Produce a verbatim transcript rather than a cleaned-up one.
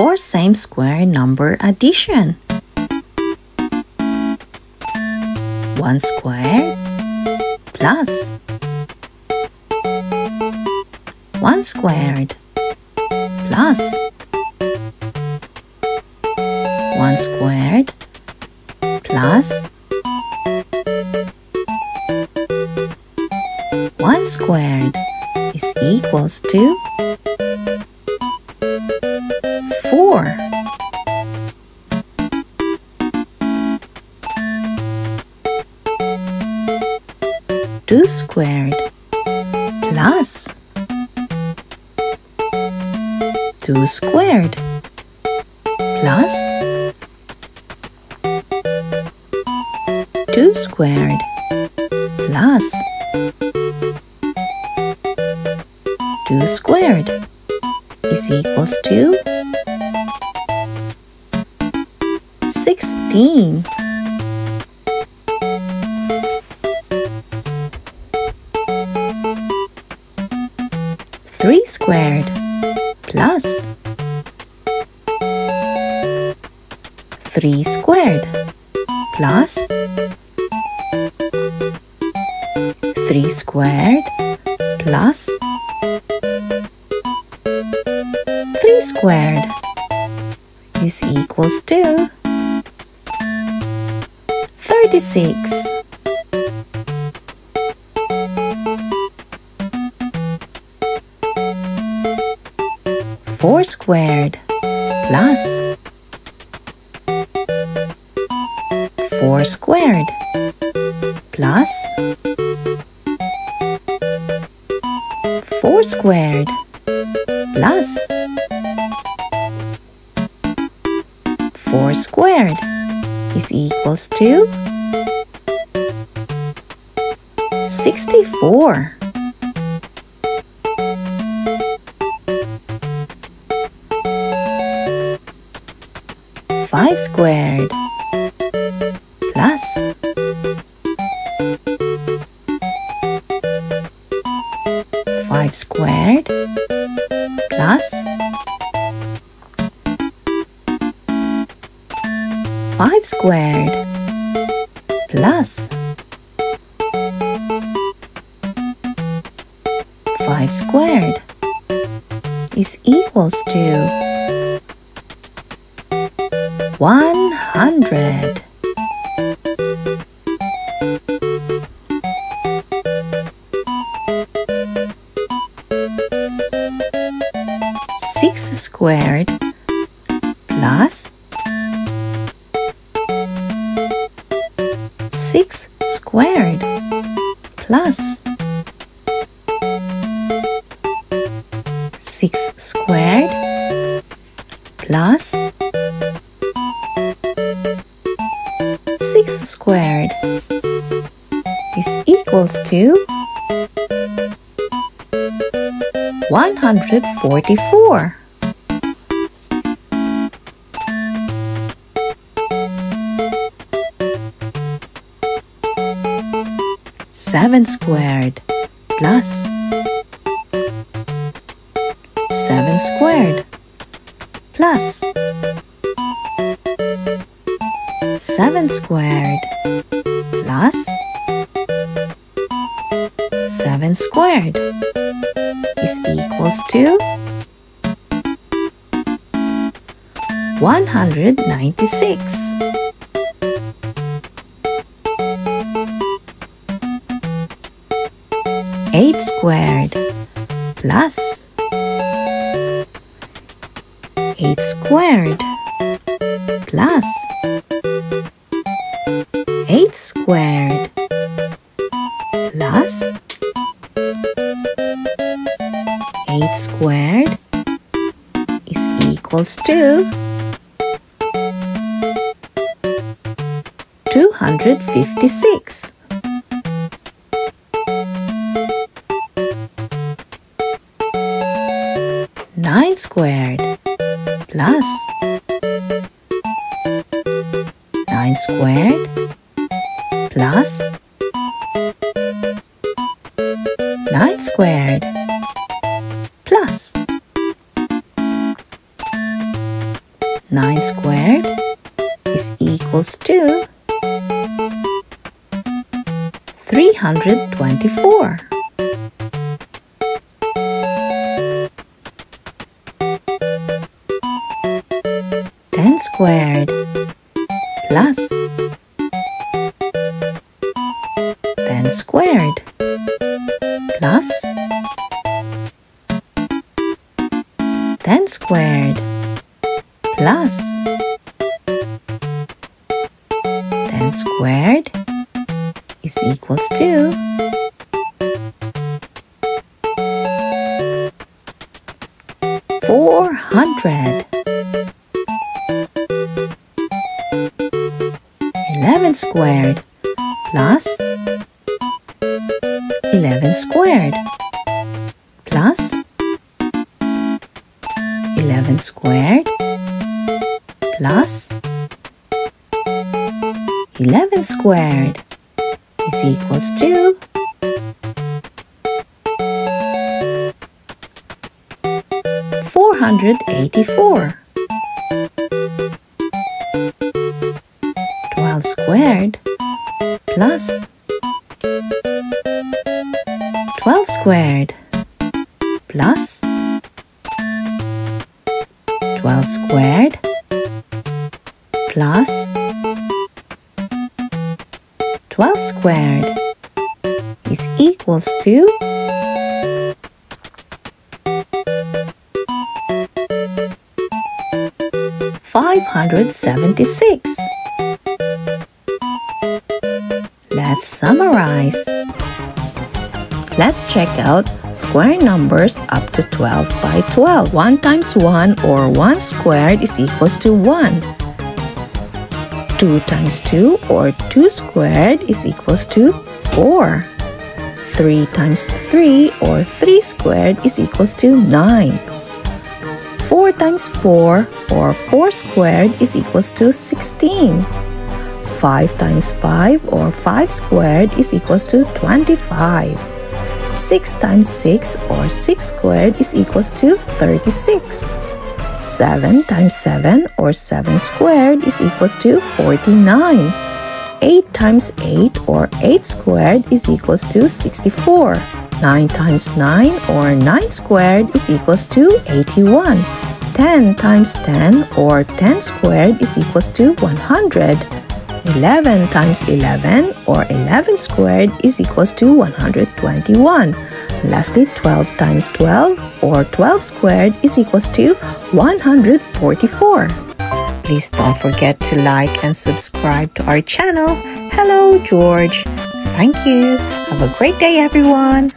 for same square number addition. One square plus one squared plus one squared plus one squared is equals to four. Two squared plus two squared plus two squared plus two squared is equals to sixteen. Three squared plus three squared plus three squared plus three squared is equals to thirty-six. Four squared plus four squared plus four squared plus four squared is equals to sixty-four. Five squared plus five squared plus five squared plus five squared is equals to One hundred. Six squared plus six squared plus six squared plus six squared is equals to one hundred forty-four. Seven squared plus seven squared plus seven squared plus seven squared is equals to one hundred ninety-six. Eight squared plus eight squared plus eight squared plus eight squared is equals to two hundred fifty-six. Nine squared plus nine squared plus nine squared plus nine squared is equals to three hundred twenty-four. ten squared plus ten squared plus ten squared plus ten squared is equals to four hundred. Eleven squared plus eleven squared plus eleven squared plus eleven squared is equals to four hundred eighty-four. twelve squared plus twelve squared plus twelve squared plus twelve squared is equals to five hundred seventy-six. Let's summarize. Let's check out square numbers up to twelve by twelve. one times one or one squared is equals to one. two times two or two squared is equals to four. three times three or three squared is equals to nine. four times four or four squared is equals to sixteen. five times five or five squared is equals to twenty-five. six times six or six squared is equals to thirty-six. seven times seven or seven squared is equals to forty-nine. eight times eight or eight squared is equals to sixty-four. nine times nine or nine squared is equals to eighty-one. ten times ten or ten squared is equals to one hundred. eleven times eleven or eleven squared is equals to one hundred twenty-one. Lastly, twelve times twelve or twelve squared is equals to one hundred forty-four. Please don't forget to like and subscribe to our channel, Hello George. Thank you. Have a great day, everyone.